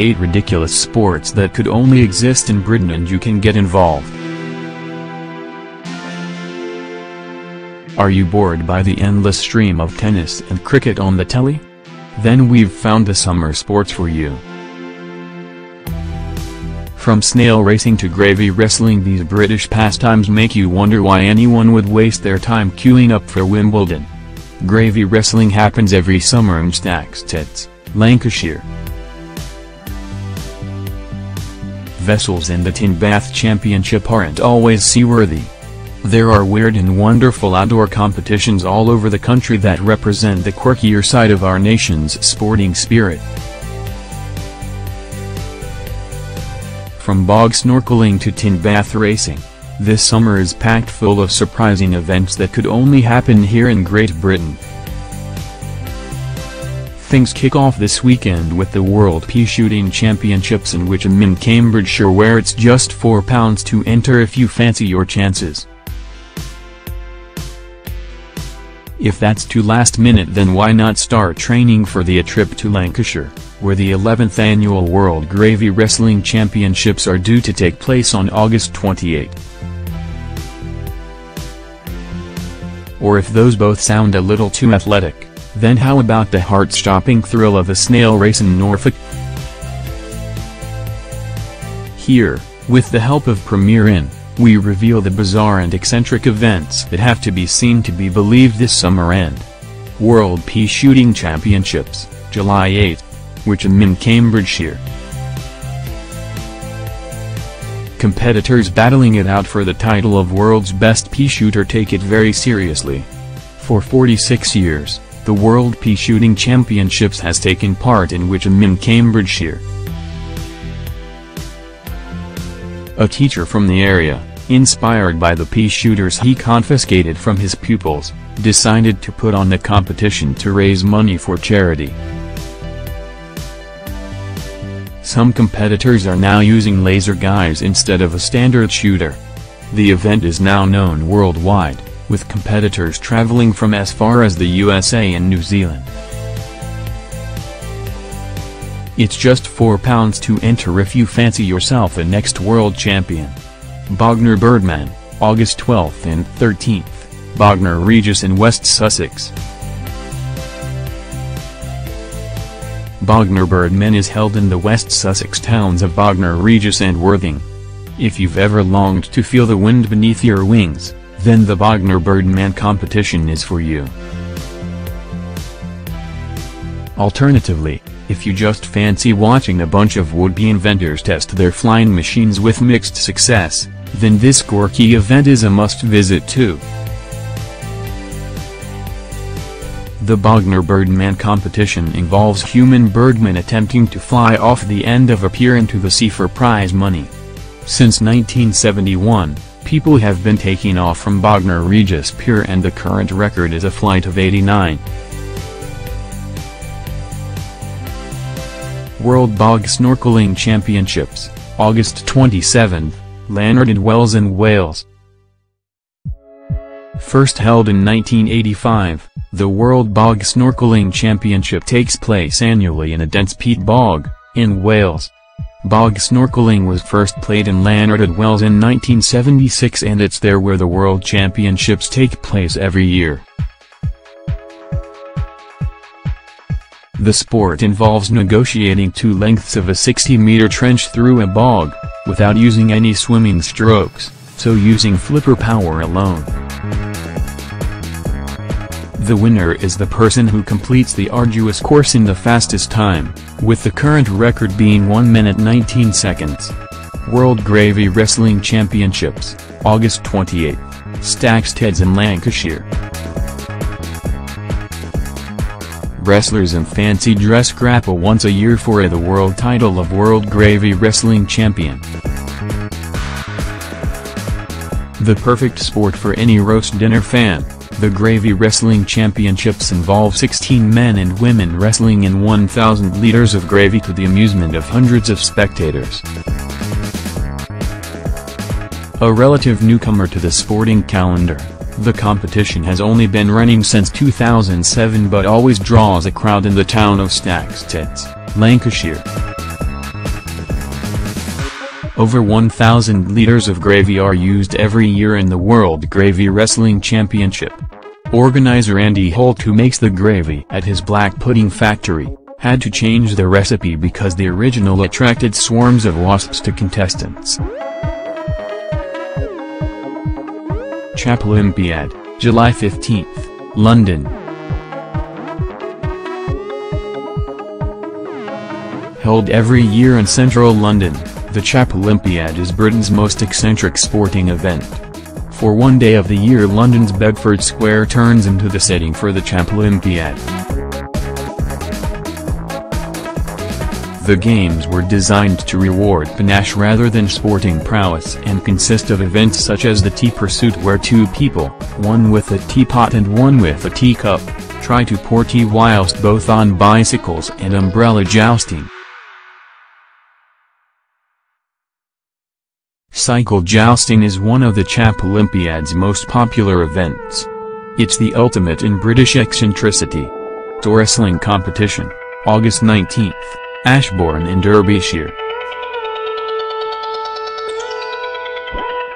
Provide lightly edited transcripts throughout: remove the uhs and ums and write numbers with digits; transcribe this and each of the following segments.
8 ridiculous sports that could only exist in Britain, and you can get involved. Are you bored by the endless stream of tennis and cricket on the telly? Then we've found the summer sports for you. From snail racing to gravy wrestling, these British pastimes make you wonder why anyone would waste their time queuing up for Wimbledon. Gravy wrestling happens every summer in Stacksteads, Lancashire. Vessels in the Tin Bath Championship aren't always seaworthy. There are weird and wonderful outdoor competitions all over the country that represent the quirkier side of our nation's sporting spirit. From bog snorkeling to tin bath racing, this summer is packed full of surprising events that could only happen here in Great Britain. Things kick off this weekend with the World Pea Shooting Championships in Witcham in Cambridgeshire, where it's just £4 to enter if you fancy your chances. If that's too last minute, then why not start training for the trip to Lancashire, where the 11th annual World Gravy Wrestling Championships are due to take place on August 28. Or if those both sound a little too athletic, then how about the heart-stopping thrill of a snail race in Norfolk? Here, with the help of Premier Inn, we reveal the bizarre and eccentric events that have to be seen to be believed this summer end. World Pea Shooting Championships, July 8, Witcham in Cambridgeshire. Competitors battling it out for the title of world's best pea shooter take it very seriously. For 46 years, the World Pea Shooting Championships has taken part in Witcham in Cambridgeshire. A teacher from the area, inspired by the pea shooters he confiscated from his pupils, decided to put on the competition to raise money for charity. Some competitors are now using laser guys instead of a standard shooter. The event is now known worldwide, with competitors traveling from as far as the USA and New Zealand. It's just £4 to enter if you fancy yourself a next world champion. Bognor Birdman, August 12th and 13th, Bognor Regis in West Sussex. Bognor Birdman is held in the West Sussex towns of Bognor Regis and Worthing. If you've ever longed to feel the wind beneath your wings, then the Bognor Birdman competition is for you. Alternatively, if you just fancy watching a bunch of would-be inventors test their flying machines with mixed success, then this quirky event is a must-visit too. The Bognor Birdman competition involves human birdmen attempting to fly off the end of a pier into the sea for prize money. Since 1971, people have been taking off from Bognor Regis Pier, and the current record is a flight of 89. World Bog Snorkeling Championships, August 27, Llanwrtyd Wells in Wales. First held in 1985, the World Bog Snorkeling Championship takes place annually in a dense peat bog, in Wales. Bog snorkeling was first played in Llanwrtyd Wells in 1976, and it's there where the World Championships take place every year. The sport involves negotiating two lengths of a 60-meter trench through a bog, without using any swimming strokes, so using flipper power alone. The winner is the person who completes the arduous course in the fastest time, with the current record being 1 minute 19 seconds. World Gravy Wrestling Championships, August 28, Stacksteads in Lancashire. Wrestlers in fancy dress grapple once a year for the world title of World Gravy Wrestling Champion. The perfect sport for any roast dinner fan, the Gravy Wrestling Championships involve 16 men and women wrestling in 1,000 litres of gravy to the amusement of hundreds of spectators. A relative newcomer to the sporting calendar, the competition has only been running since 2007 but always draws a crowd in the town of Stacksteads, Lancashire. Over 1,000 litres of gravy are used every year in the World Gravy Wrestling Championship. Organizer Andy Holt, who makes the gravy at his black pudding factory, had to change the recipe because the original attracted swarms of wasps to contestants. Chapolympiad, July 15th, London. Held every year in central London, the Chapolympiad is Britain's most eccentric sporting event. For one day of the year, London's Bedford Square turns into the setting for the Chapolympiad. The games were designed to reward panache rather than sporting prowess and consist of events such as the tea pursuit, where two people, one with a teapot and one with a teacup, try to pour tea whilst both on bicycles, and umbrella jousting. Cycle jousting is one of the Chapolympiad's most popular events. It's the ultimate in British eccentricity. To wrestling competition, August 19th. Ashbourne in Derbyshire.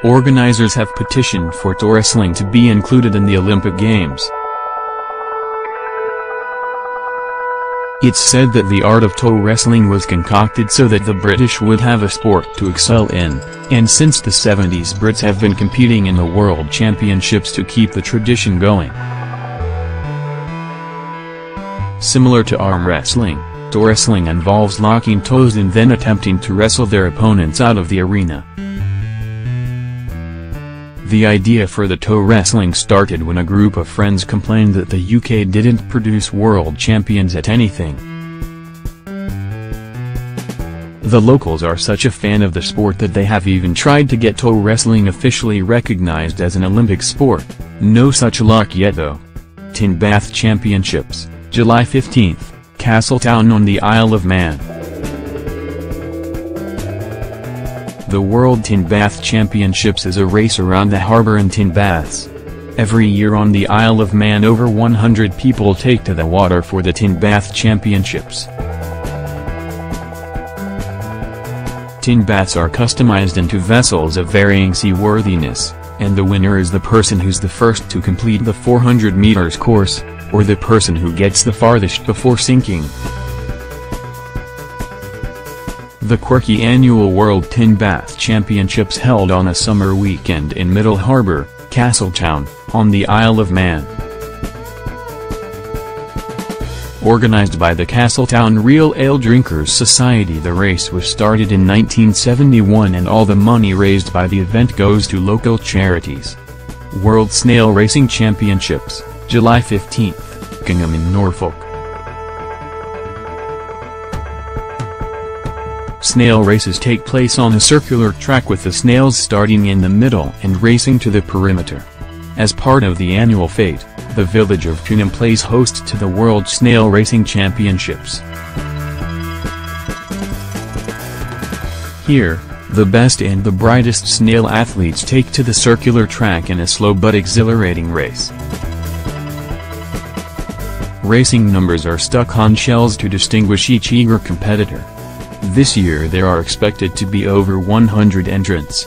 Organisers have petitioned for tour wrestling to be included in the Olympic Games. It's said that the art of tour wrestling was concocted so that the British would have a sport to excel in, and since the 70s Brits have been competing in the World Championships to keep the tradition going. Similar to arm wrestling, toe wrestling involves locking toes and then attempting to wrestle their opponents out of the arena. The idea for the toe wrestling started when a group of friends complained that the UK didn't produce world champions at anything. The locals are such a fan of the sport that they have even tried to get toe wrestling officially recognised as an Olympic sport. No such luck yet though. Tin Bath Championships, July 15th. Castletown on the Isle of Man. The World Tin Bath Championships is a race around the harbour in tin baths. Every year on the Isle of Man, over 100 people take to the water for the Tin Bath Championships. Tin baths are customized into vessels of varying seaworthiness, and the winner is the person who's the first to complete the 400 meters course, or the person who gets the farthest before sinking. The quirky annual World Tin Bath Championships, held on a summer weekend in Middle Harbour, Castletown, on the Isle of Man. Organised by the Castletown Real Ale Drinkers Society, the race was started in 1971 and all the money raised by the event goes to local charities. World Snail Racing Championships, July 15th, Congham in Norfolk. Snail races take place on a circular track with the snails starting in the middle and racing to the perimeter. As part of the annual fete, the village of Congham plays host to the World Snail Racing Championships. Here, the best and the brightest snail athletes take to the circular track in a slow but exhilarating race. Racing numbers are stuck on shells to distinguish each eager competitor. This year there are expected to be over 100 entrants.